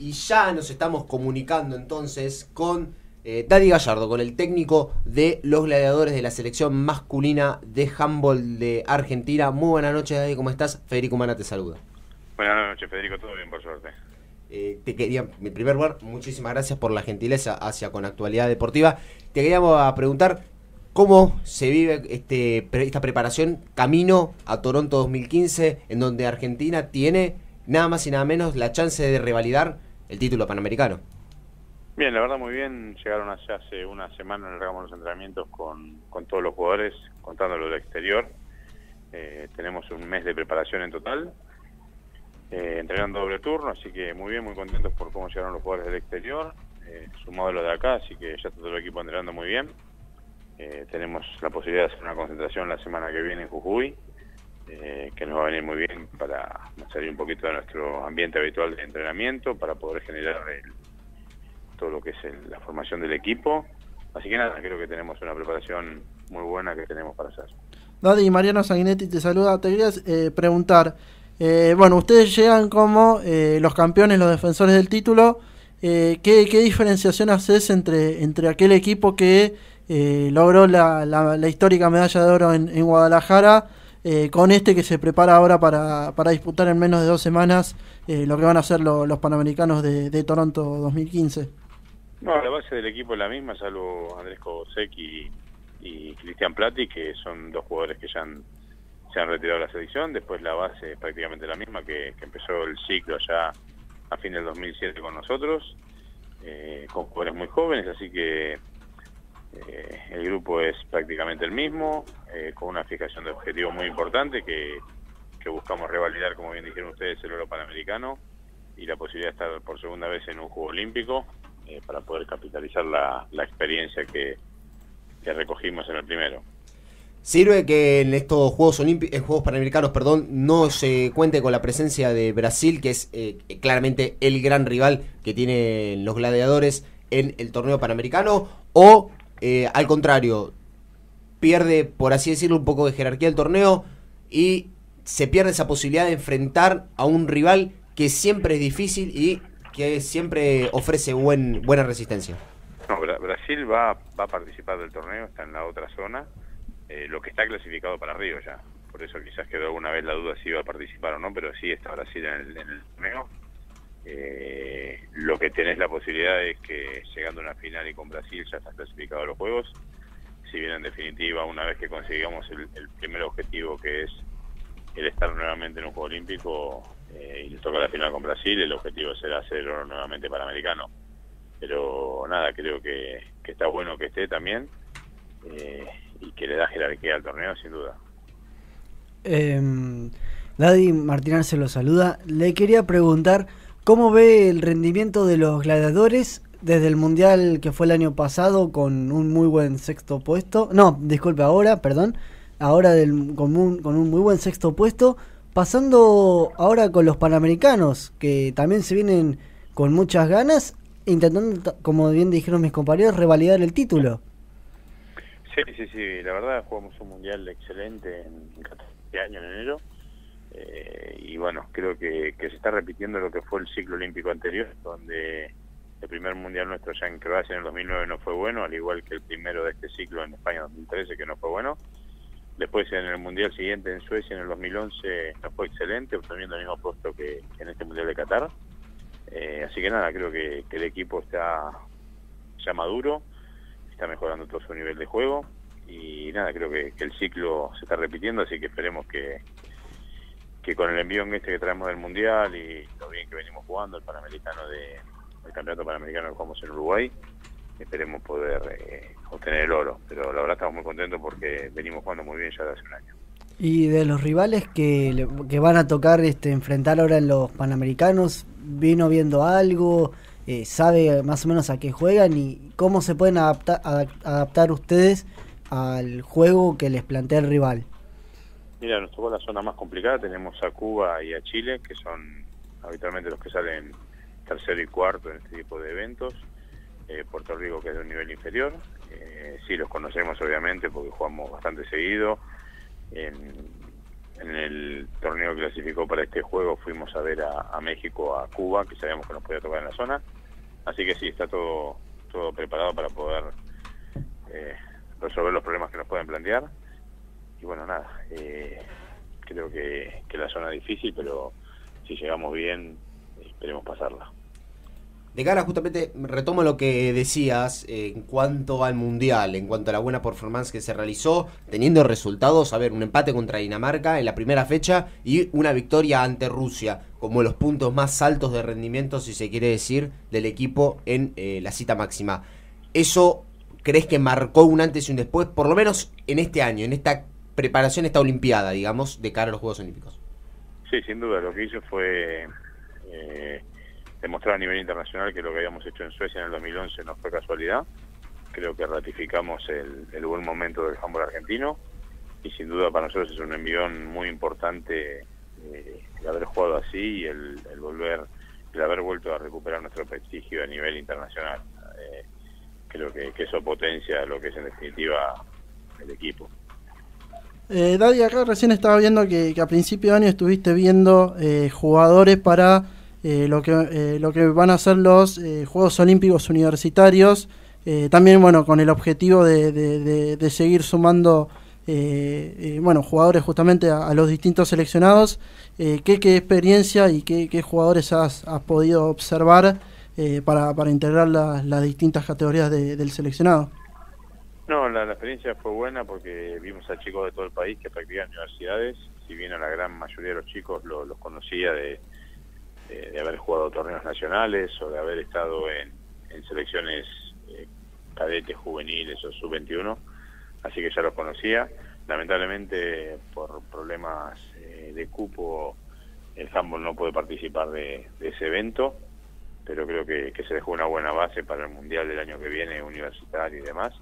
Y ya nos estamos comunicando entonces con Dady Gallardo, con el técnico de Los Gladiadores de la selección masculina de handball de Argentina. Muy buenas noches, Dady, ¿cómo estás? Federico Mana te saluda. Buenas noches, Federico, todo bien, por suerte. Te quería, en primer lugar, muchísimas gracias por la gentileza hacia con Actualidad Deportiva. Te queríamos preguntar cómo se vive esta preparación camino a Toronto 2015, en donde Argentina tiene nada más y nada menos la chance de revalidar el título panamericano. Bien, la verdad muy bien. Llegaron allá hace una semana, largamos los entrenamientos con todos los jugadores, contándolo del exterior. Tenemos un mes de preparación en total. Entrenando doble turno, así que muy bien, muy contentos por cómo llegaron los jugadores del exterior, sumado a los de acá, así que ya está todo el equipo entrenando muy bien. Tenemos la posibilidad de hacer una concentración la semana que viene en Jujuy, que nos va a venir muy bien para salir un poquito de nuestro ambiente habitual de entrenamiento, para poder generar todo lo que es la formación del equipo. Así que nada, creo que tenemos una preparación muy buena que tenemos para hacer. Dady, Mariano Sanguinetti te saluda. Te quería preguntar, bueno, ustedes llegan como los campeones, los defensores del título. ¿Qué diferenciación haces entre aquel equipo que logró la histórica medalla de oro en Guadalajara con este que se prepara ahora para disputar en menos de 2 semanas lo que van a hacer los Panamericanos de Toronto 2015? No, la base del equipo es la misma, salvo Andrés Kogosek y Cristian Platti, que son dos jugadores que ya se han retirado de la selección. Después la base es prácticamente la misma que empezó el ciclo allá a fin del 2007 con nosotros, con jugadores muy jóvenes, así que el grupo es prácticamente el mismo, con una fijación de objetivos muy importante que buscamos revalidar, como bien dijeron ustedes, el oro panamericano y la posibilidad de estar por segunda vez en un juego olímpico, para poder capitalizar la experiencia que recogimos en el primero. ¿Sirve que en estos Juegos Panamericanos, perdón, no se cuente con la presencia de Brasil, que es claramente el gran rival que tienen los Gladiadores en el torneo panamericano? ¿O al contrario, pierde, por así decirlo, un poco de jerarquía el torneo y se pierde esa posibilidad de enfrentar a un rival que siempre es difícil y que siempre ofrece buena resistencia? No, Brasil va a participar del torneo, está en la otra zona. Lo que está clasificado para Río ya, por eso quizás quedó alguna vez la duda si iba a participar o no, pero sí está Brasil en el torneo. Lo que tenés la posibilidad es que llegando a una final y con Brasil ya estás clasificado a los Juegos. Si bien en definitiva, una vez que consigamos el primer objetivo, que es el estar nuevamente en un Juego Olímpico, y le toca la final con Brasil, el objetivo será hacer oro nuevamente panamericano. Pero nada, creo que está bueno que esté también. Y que le da jerarquía al torneo, sin duda. Dady, Martín Arce lo saluda. Le quería preguntar, ¿cómo ve el rendimiento de los Gladiadores desde el Mundial que fue el año pasado con un muy buen sexto puesto? No, disculpe, ahora con un muy buen sexto puesto, pasando ahora con los Panamericanos, que también se vienen con muchas ganas, intentando, como bien dijeron mis compañeros, revalidar el título. Sí, la verdad jugamos un mundial excelente en Qatar este año, en enero, y bueno, creo que se está repitiendo lo que fue el ciclo olímpico anterior, donde el primer mundial nuestro ya en Croacia en el 2009 no fue bueno, al igual que el primero de este ciclo en España en 2013, que no fue bueno. Después en el mundial siguiente en Suecia en el 2011 no fue excelente, obteniendo el mismo puesto que en este mundial de Qatar. Así que nada, creo que el equipo está ya maduro, está mejorando todo su nivel de juego y nada, creo que el ciclo se está repitiendo, así que esperemos que con el envión que traemos del Mundial y lo bien que venimos jugando, el campeonato panamericano que jugamos en Uruguay, esperemos poder obtener el oro, pero la verdad estamos muy contentos porque venimos jugando muy bien ya de hace un año. Y de los rivales que van a tocar enfrentar ahora en los Panamericanos, ¿vino viendo algo? ¿Sabe más o menos a qué juegan y cómo se pueden adaptar ustedes al juego que les plantea el rival? Mira, nos tocó la zona más complicada, tenemos a Cuba y a Chile, que son habitualmente los que salen tercero y cuarto en este tipo de eventos. Puerto Rico, que es de un nivel inferior, sí los conocemos obviamente porque jugamos bastante seguido. en el torneo que clasificó para este juego fuimos a ver a México, a Cuba, que sabíamos que nos podía tocar en la zona. Así que sí, está todo preparado para poder resolver los problemas que nos pueden plantear. Y bueno, nada, creo que la zona es difícil, pero si llegamos bien, esperemos pasarla. De cara, justamente, retomo lo que decías en cuanto al Mundial, en cuanto a la buena performance que se realizó, teniendo resultados, a ver, un empate contra Dinamarca en la primera fecha y una victoria ante Rusia, como los puntos más altos de rendimiento, si se quiere decir, del equipo en la cita máxima. ¿Eso crees que marcó un antes y un después, por lo menos en este año, en esta preparación, esta Olimpiada, digamos, de cara a los Juegos Olímpicos? Sí, sin duda, lo que hizo fue... demostrar a nivel internacional que lo que habíamos hecho en Suecia en el 2011 no fue casualidad. Creo que ratificamos el buen momento del handball argentino y sin duda para nosotros es un envión muy importante el haber jugado así y el haber vuelto a recuperar nuestro prestigio a nivel internacional. Creo que eso potencia lo que es en definitiva el equipo. Dady, acá recién estaba viendo que a principio de año estuviste viendo jugadores para lo que van a hacer los Juegos Olímpicos Universitarios, también bueno con el objetivo de seguir sumando bueno jugadores justamente a los distintos seleccionados. ¿Qué experiencia y qué jugadores has podido observar para integrar las distintas categorías del seleccionado? No, la experiencia fue buena porque vimos a chicos de todo el país que practican universidades, si bien a la gran mayoría de los chicos los conocía de haber jugado torneos nacionales o de haber estado en selecciones cadetes, juveniles o sub-21, así que ya los conocía. Lamentablemente por problemas de cupo el handball no puede participar de ese evento, pero creo que se dejó una buena base para el Mundial del año que viene, universitario y demás,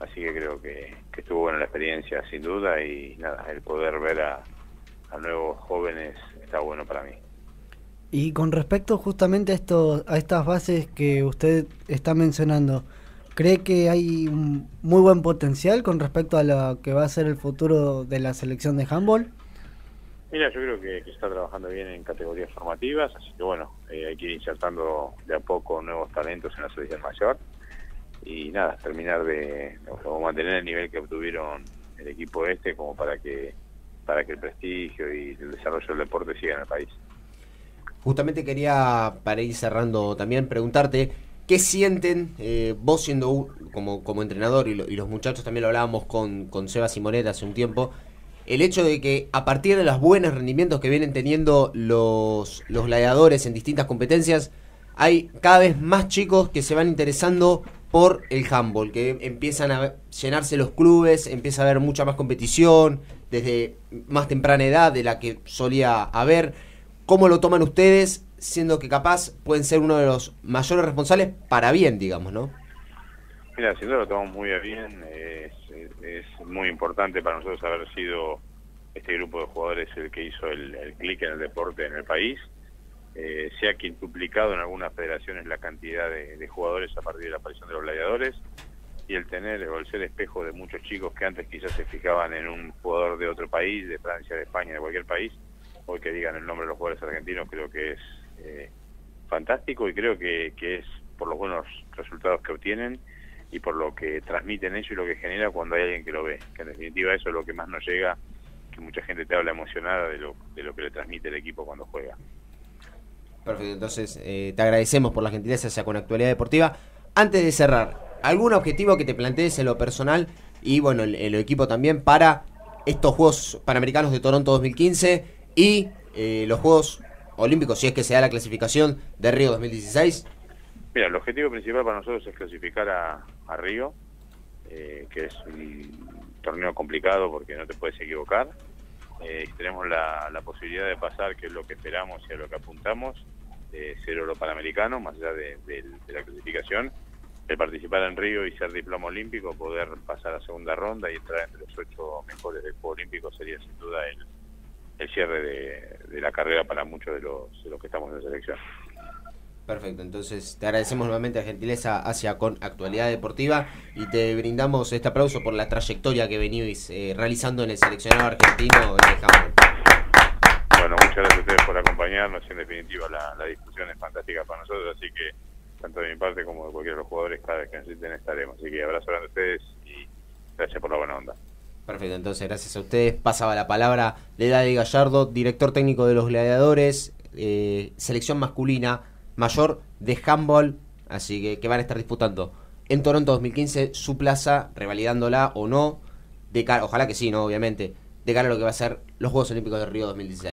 así que creo que estuvo buena la experiencia sin duda y nada, el poder ver a nuevos jóvenes está bueno para mí. Y con respecto justamente a estas bases que usted está mencionando, ¿cree que hay un muy buen potencial con respecto a lo que va a ser el futuro de la selección de handball? Mira, yo creo que se está trabajando bien en categorías formativas, así que bueno, hay que ir insertando de a poco nuevos talentos en la selección mayor. Y nada, terminar de mantener el nivel que obtuvieron el equipo como para que el prestigio y el desarrollo del deporte siga en el país. Justamente quería, para ir cerrando también, preguntarte qué sienten vos siendo como entrenador y los muchachos, también lo hablábamos con Seba Simonet hace un tiempo, el hecho de que a partir de los buenos rendimientos que vienen teniendo los gladiadores en distintas competencias, hay cada vez más chicos que se van interesando por el handball, que empiezan a llenarse los clubes, empieza a haber mucha más competición desde más temprana edad de la que solía haber. ¿Cómo lo toman ustedes, siendo que capaz pueden ser uno de los mayores responsables para bien, digamos, no? Mira, sin duda lo tomamos muy bien. Es muy importante para nosotros haber sido este grupo de jugadores el que hizo el clic en el deporte en el país. Se ha quintuplicado en algunas federaciones la cantidad de jugadores a partir de la aparición de los gladiadores y el tener o el ser espejo de muchos chicos que antes quizás se fijaban en un jugador de otro país, de Francia, de España, de cualquier país, hoy que digan el nombre de los jugadores argentinos creo que es fantástico y creo que es por los buenos resultados que obtienen y por lo que transmiten ellos y lo que genera cuando hay alguien que lo ve, que en definitiva eso es lo que más nos llega, que mucha gente te habla emocionada de lo que le transmite el equipo cuando juega. Perfecto, entonces te agradecemos por la gentileza hacia con Actualidad Deportiva. Antes de cerrar, ¿algún objetivo que te plantees en lo personal y bueno, en lo equipo también para estos Juegos Panamericanos de Toronto 2015 y los Juegos Olímpicos, si es que se da la clasificación de Río 2016? Mira, el objetivo principal para nosotros es clasificar a Río, que es un torneo complicado porque no te puedes equivocar. Tenemos la posibilidad de pasar, que es lo que esperamos y a lo que apuntamos, ser oro panamericano, más allá de la clasificación, de participar en Río y ser diploma olímpico, poder pasar a segunda ronda y entrar entre los 8 mejores del Juego Olímpico sería sin duda el cierre de la carrera para muchos de los que estamos en la selección. Perfecto, entonces te agradecemos nuevamente la gentileza hacia con Actualidad Deportiva y te brindamos este aplauso por la trayectoria que venís realizando en el seleccionado argentino en el handball. ustedes por acompañarnos y en definitiva la discusión es fantástica para nosotros, así que tanto de mi parte como de cualquiera de los jugadores cada vez que necesiten estaremos, así que abrazo grande a ustedes y gracias por la buena onda. Perfecto, entonces gracias a ustedes, pasaba la palabra de Dady Gallardo, director técnico de Los Gladiadores, selección masculina mayor de handball, así que van a estar disputando en Toronto 2015 su plaza, revalidándola o no, de cara, ojalá que sí, no, obviamente, de cara a lo que va a ser los Juegos Olímpicos de Río 2016.